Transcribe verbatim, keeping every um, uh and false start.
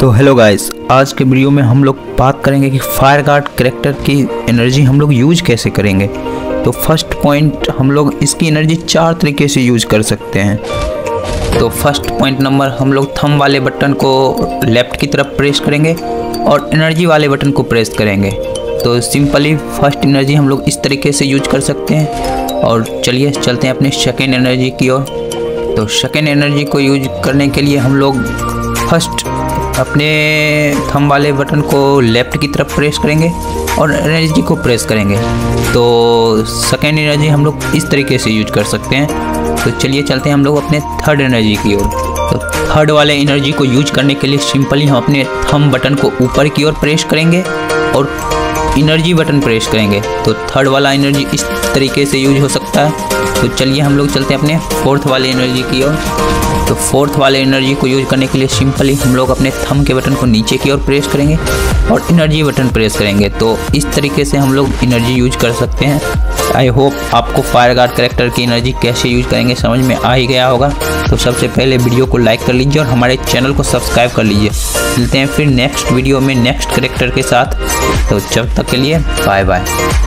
तो hello guys, आज के वीडियो में हम लोग बात करेंगे कि फायर गार्ड कैरेक्टर की एनर्जी हम लोग यूज कैसे करेंगे। तो फर्स्ट पॉइंट, हम लोग इसकी एनर्जी चार तरीके से यूज कर सकते हैं। तो फर्स्ट पॉइंट नंबर, हम लोग थंब वाले बटन को लेफ़्ट की तरफ प्रेस करेंगे और एनर्जी वाले बटन को प्रेस करेंगे। तो सिंपली फर्स्ट एनर्जी हम लोग इस तरीके से यूज कर सकते हैं। और चलिए चलते हैं अपने सेकेंड एनर्जी की ओर। तो सेकेंड एनर्जी को यूज करने के लिए हम लोग फर्स्ट अपने थंब वाले बटन को लेफ़्ट की तरफ प्रेस करेंगे और एनर्जी को प्रेस करेंगे। तो सेकेंड एनर्जी हम लोग इस तरीके से यूज कर सकते हैं। तो चलिए चलते हैं हम लोग अपने थर्ड एनर्जी की ओर। तो थर्ड वाले एनर्जी को यूज करने के लिए सिंपली हम अपने थंब बटन को ऊपर की ओर प्रेस करेंगे और एनर्जी बटन प्रेस करेंगे। तो थर्ड वाला एनर्जी इस तरीके से यूज हो सकता है। तो चलिए हम लोग चलते हैं अपने फोर्थ वाले एनर्जी की ओर। तो फोर्थ वाले एनर्जी को यूज करने के लिए सिंपली हम लोग अपने थंब के बटन को नीचे की ओर प्रेस करेंगे और एनर्जी बटन प्रेस करेंगे। तो इस तरीके से हम लोग एनर्जी यूज कर सकते हैं। आई होप आपको फायर गार्ड कैरेक्टर की एनर्जी कैसे यूज करेंगे समझ में आ ही गया होगा। तो सबसे पहले वीडियो को लाइक कर लीजिए और हमारे चैनल को सब्सक्राइब कर लीजिए। मिलते हैं फिर नेक्स्ट वीडियो में नेक्स्ट कैरेक्टर के साथ। तो जब तक के लिए बाय बाय।